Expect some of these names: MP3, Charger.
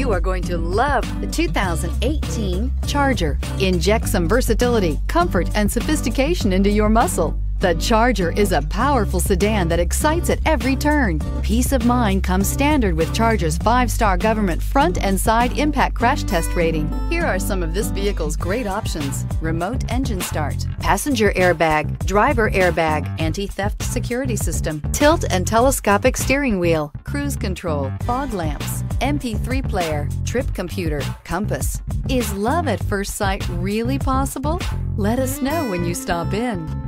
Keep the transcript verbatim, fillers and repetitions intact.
You are going to love the two thousand eighteen Charger. Inject some versatility, comfort, and sophistication into your muscle. The Charger is a powerful sedan that excites at every turn. Peace of mind comes standard with Charger's five-star government front and side impact crash test rating. Here are some of this vehicle's great options: remote engine start, passenger airbag, driver airbag, anti-theft security system, tilt and telescopic steering wheel, cruise control, fog lamps, M P three player, trip computer, compass. Is love at first sight really possible? Let us know when you stop in.